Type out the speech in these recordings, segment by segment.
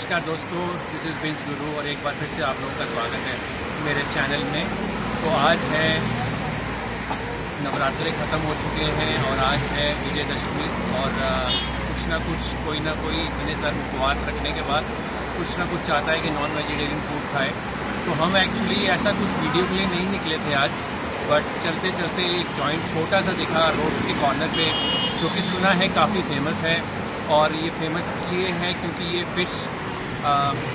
नमस्कार दोस्तों, this is bench गुरु और एक बार फिर से आप लोगों का स्वागत है मेरे चैनल में। तो आज है नवरात्रे ख़त्म हो चुके हैं और आज है विजयदशमी और कुछ ना कुछ कोई ना कोई इतने सारे उपवास रखने के बाद कुछ ना कुछ चाहता है कि नॉन वेजिटेरियन फूड खाए। तो हम एक्चुअली ऐसा कुछ वीडियो के लिए नहीं निकले थे आज, बट चलते चलते एक जॉइंट छोटा सा दिखा रोड के कॉर्नर पर, जो कि सुना है काफ़ी फेमस है। और ये फेमस इसलिए है क्योंकि ये फ़िश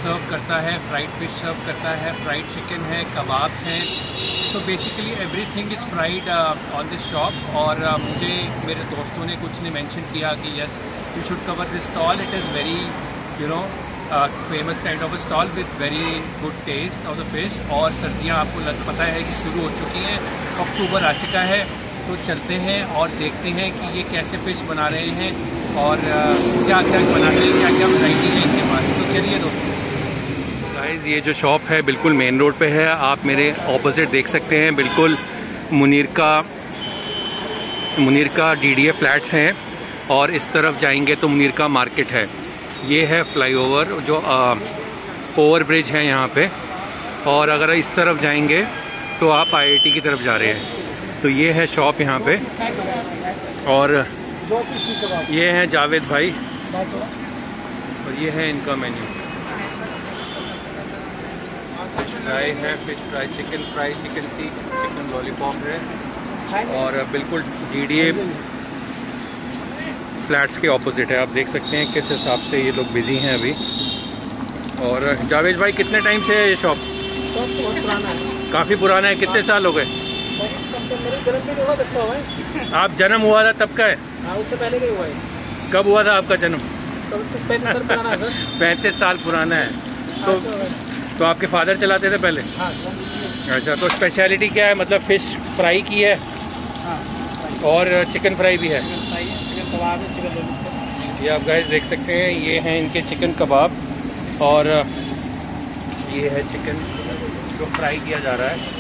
सर्व करता है, फ्राइड फिश सर्व करता है, फ्राइड चिकन है, कबाब्स हैं। So basically everything is fried on this shop. और मुझे मेरे दोस्तों ने कुछ ने मेंशन किया कि yes you should cover this stall, it is very you know famous kind of a stall with very good taste of the fish. और सर्दियाँ आपको पता है कि शुरू हो चुकी हैं, अक्टूबर आ चुका है। तो चलते हैं और देखते हैं कि ये कैसे फ़िश बना रहे हैं और क्या क्या बनाते हैं, क्या क्या वैरायटी है इनके पास। तो चलिए दोस्तों, गाइस ये जो शॉप है बिल्कुल मेन रोड पे है। आप मेरे ऑपोजिट देख सकते हैं बिल्कुल मुनिरका डीडीए फ्लैट्स हैं और इस तरफ जाएंगे तो मुनिरका मार्केट है। ये है फ्लाईओवर, जो ओवर ब्रिज है यहाँ पर। और अगर इस तरफ जाएंगे तो आप IIT की तरफ जा रहे हैं। तो ये है शॉप यहाँ पे। और ये हैं जावेद भाई और ये है इनका मेन्यू। फिश फ्राई है, fish fry, chicken seekh, chicken lollipop है। और बिल्कुल DDA फ्लैट्स के ऑपोजिट है। आप देख सकते हैं किस हिसाब से ये लोग बिजी हैं अभी। और जावेद भाई कितने टाइम से है ये शॉप? काफ़ी पुराना है। कितने साल हो गए? आप जन्म हुआ था तब का है? उससे पहले का हुआ है। कब हुआ था आपका जन्म? 35 साल पुराना है। तो आपके फादर चलाते थे पहले? हाँ। अच्छा, तो स्पेशलिटी क्या है? मतलब फिश फ्राई की है। हाँ। और चिकन फ्राई भी है, चिकन कबाब है, चिकन लॉलीपॉप। ये आप गाइस देख सकते हैं, ये हैं इनके चिकन कबाब और ये है चिकन जो फ्राई किया जा रहा है।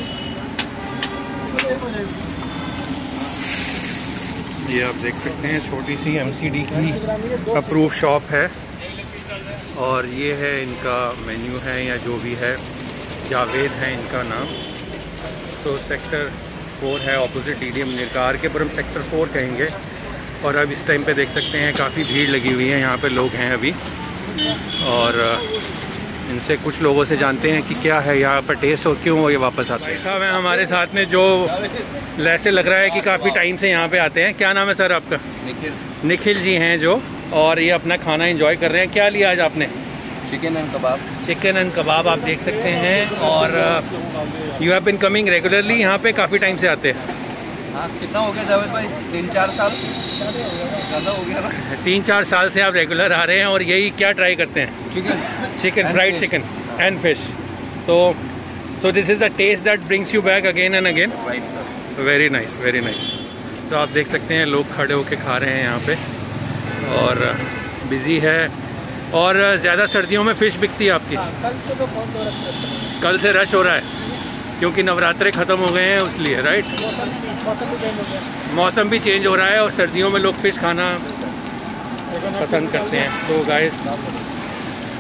ये आप देख सकते हैं छोटी सी MCD की अप्रूव शॉप है। और ये है इनका मेन्यू है या जो भी है। जावेद है इनका नाम। तो सेक्टर 4 है opposite DDA Munirka, R K. Puram sector 4 कहेंगे। और अब इस टाइम पे देख सकते हैं काफ़ी भीड़ लगी हुई है यहाँ पे, लोग हैं अभी। और इनसे कुछ लोगों से जानते हैं कि क्या है यहाँ पर टेस्ट और क्यों ये वापस आते हैं। साहब हैं हमारे साथ में, जो ऐसे लग रहा है कि काफ़ी टाइम से यहाँ पे आते हैं। क्या नाम है सर आपका? निखिल। निखिल जी हैं जो, और ये अपना खाना एंजॉय कर रहे हैं। क्या लिया आज आपने? Chicken and kebab. Chicken and kebab आप देख सकते हैं। और you have been coming regularly यहाँ पे? काफ़ी टाइम से आते हैं। हाँ, कितना हो गया जावेद भाई? 3-4 साल ज़्यादा हो गया ना? 3-4 साल से आप रेगुलर आ रहे हैं। और यही क्या ट्राई करते हैं? Chicken fried chicken and fish. तो this is the taste that brings you back again and again. Very nice, very nice. तो आप देख सकते हैं लोग खड़े होके खा रहे हैं यहाँ पे और बिजी है। और ज़्यादा सर्दियों में फ़िश बिकती है आपकी? कल से रश हो रहा है क्योंकि नवरात्रे ख़त्म हो गए हैं, उसलिए राइट। मौसम भी चेंज हो रहा है और सर्दियों में लोग फिश खाना पसंद करते हैं। तो गाइस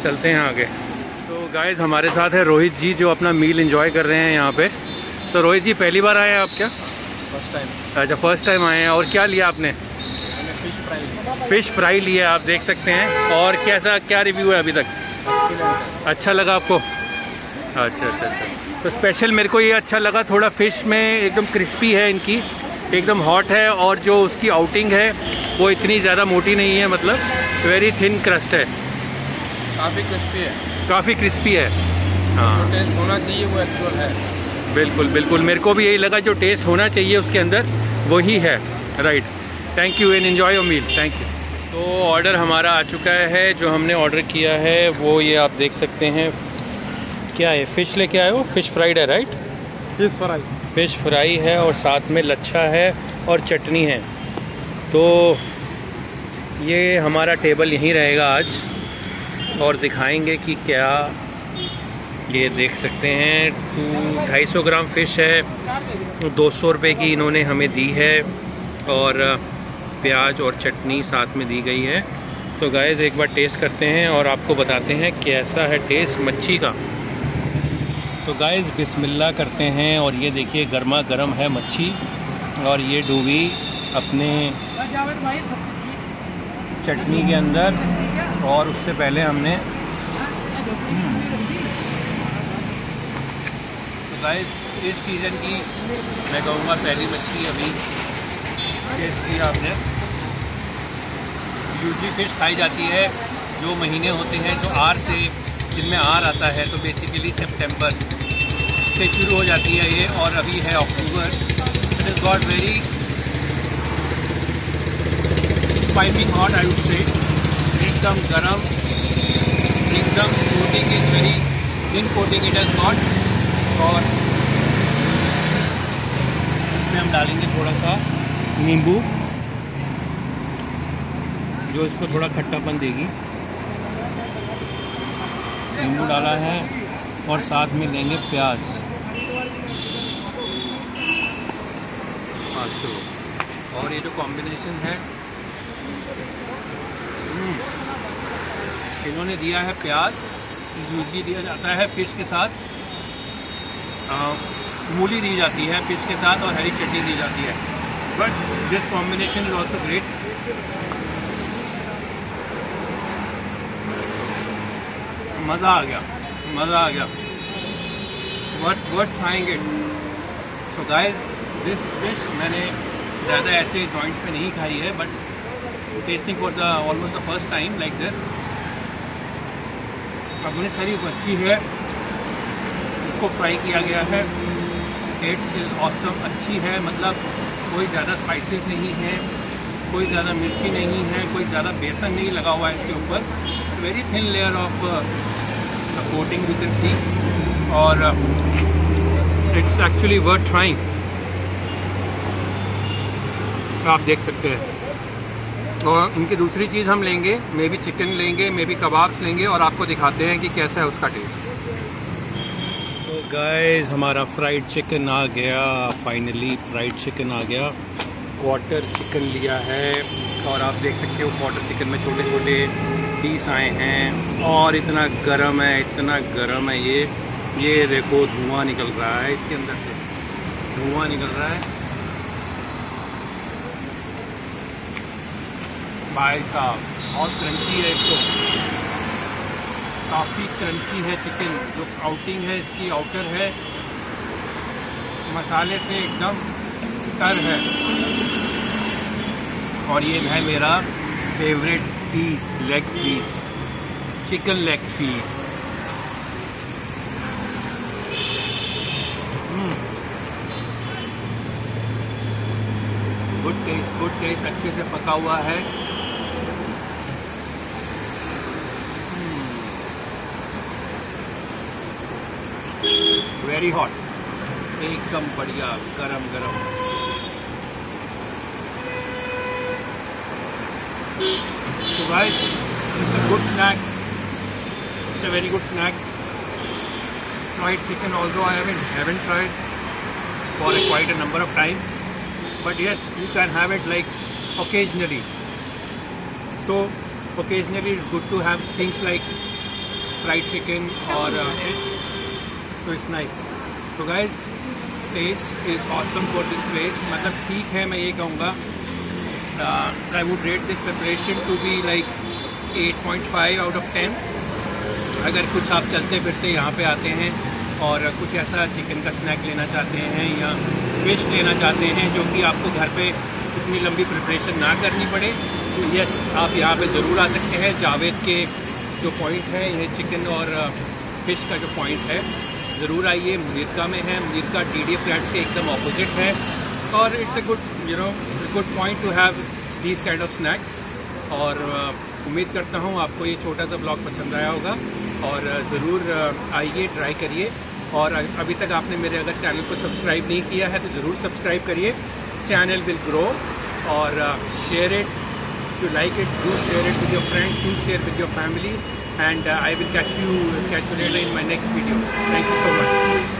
चलते हैं आगे। तो गाइस हमारे साथ है रोहित जी जो अपना मील एंजॉय कर रहे हैं यहाँ पे। तो रोहित जी पहली बार आए हैं आप? क्या फर्स्ट टाइम? अच्छा, फर्स्ट टाइम आए हैं। और क्या लिया आपने? फिश फ्राई लिया आप देख सकते हैं। और कैसा, क्या रिव्यू है अभी तक? अच्छा लगा आपको? अच्छा। तो स्पेशल मेरे को ये अच्छा लगा, थोड़ा फ़िश में एकदम क्रिस्पी है इनकी, एकदम हॉट है। और जो उसकी आउटिंग है वो इतनी ज़्यादा मोटी नहीं है, मतलब वेरी थिन क्रस्ट है। काफ़ी क्रिस्पी है। हाँ, टेस्ट होना चाहिए वो एक्चुअल है। बिल्कुल, मेरे को भी यही लगा, जो टेस्ट होना चाहिए उसके अंदर वही है, right. Thank you and enjoy your meal. Thank you. तो ऑर्डर हमारा आ चुका है, जो हमने ऑर्डर किया है वो ये आप देख सकते हैं। क्या है? फ़िश लेके आए हो? फ़िश फ्राइड है, राइट? फ़िश फ्राई है और साथ में लच्छा है और चटनी है। तो ये हमारा टेबल यहीं रहेगा आज और दिखाएंगे कि क्या। ये देख सकते हैं 250-250 ग्राम फ़िश है, 200 रुपये की इन्होंने हमें दी है। और प्याज और चटनी साथ में दी गई है। तो गाइस एक बार टेस्ट करते हैं और आपको बताते हैं कैसा है टेस्ट मच्छी का। तो गाइस बिस्मिल्लाह करते हैं और ये देखिए गर्मा गर्म है मच्छी और ये डूबी अपने चटनी के अंदर। और उससे पहले हमने तो गाइस इस सीज़न की मैं कहूँगा पहली मच्छी अभी टेस्ट की आपने। यूजली फिश खाई जाती है जो महीने होते हैं जो आर से जिनमें आर आता है, तो बेसिकली सितंबर से शुरू हो जाती है ये और अभी है October. It is got very piping hot I would say, एकदम गरम एकदम coating is very in coating it is not. और इसमें हम डालेंगे थोड़ा सा नींबू जो इसको थोड़ा खट्टापन देगी। नींबू डाला है और साथ में लेंगे प्याज। और ये जो कॉम्बिनेशन है इन्होंने दिया है प्याज, यूजली दिया जाता है फिश के साथ, मूली दी जाती है फिश के साथ और हरी चटनी दी जाती है। But this combination is also great. मज़ा आ गया, मज़ा आ गया। What trying it. So guys this fish मैंने ज़्यादा ऐसे जॉइंट्स पे नहीं खाई है, but tasting for the almost the first time like this. अपनी सारी मच्छी है उसको फ्राई किया गया है। टेस्ट इज ऑसम, अच्छी है, मतलब कोई ज़्यादा स्पाइसेस नहीं है, कोई ज़्यादा मिर्ची नहीं है, कोई ज़्यादा बेसन नहीं लगा हुआ है इसके ऊपर। Very thin layer of coating you can see. और इट्स एक्चुअली वर्थ ट्राइंग, आप देख सकते हैं। और इनकी दूसरी चीज़ हम लेंगे, मे बी चिकन लेंगे, मे बी कबाब्स लेंगे और आपको दिखाते हैं कि कैसा है उसका टेस्ट। तो गाइस हमारा फ्राइड चिकन आ गया, फाइनली फ्राइड चिकन आ गया। क्वार्टर चिकन लिया है और आप देख सकते हो क्वार्टर चिकन में छोटे छोटे पीस आए हैं। और इतना गर्म है, इतना गर्म है, ये देखो धुआँ निकल रहा है इसके अंदर से, धुआँ निकल रहा है भाई साहब। बहुत क्रंची है, इसको काफ़ी क्रंची है चिकन। जो आउटिंग है इसकी, आउटर है मसाले से एकदम तर है। और ये है मेरा favourite piece, leg piece, chicken leg piece. Good taste, good taste, अच्छे से पका हुआ है। वेरी हॉट, एकदम बढ़िया, गरम गरम। तो guys it's a good snack, it's a very good snack. Fried chicken also I haven't tried for quite a number of times, but yes you can have it like occasionally. तो occasionally it's good to have things like fried chicken और तो it's nice. तो guys taste is awesome for this place, मतलब ठीक है। मैं ये कहूँगा I would rate this preparation to be like 8.5 out of 10। अगर कुछ आप चलते फिरते यहाँ पे आते हैं और कुछ ऐसा चिकन का स्नैक लेना चाहते हैं या फिश लेना चाहते हैं जो कि आपको घर पे इतनी लंबी प्रिपरेशन ना करनी पड़े, तो यस आप यहाँ पे ज़रूर आ सकते हैं। जावेद के जो पॉइंट है, ये चिकन और फिश का जो पॉइंट है, ज़रूर आइए। मुनिरका में है, मुनिरका DDA फ्लैट के एकदम ऑपोजिट है। और it's a good good point to have this kind of snacks. और उम्मीद करता हूँ आपको ये छोटा सा ब्लॉग पसंद आया होगा और ज़रूर आइए, ट्राई करिए। और अभी तक आपने मेरे अगर चैनल को सब्सक्राइब नहीं किया है तो ज़रूर सब्सक्राइब करिए। Channel will grow. और share it, to like it, do share it with your friends, to share with your family. And I will catch you later in my next video. Thank you so much.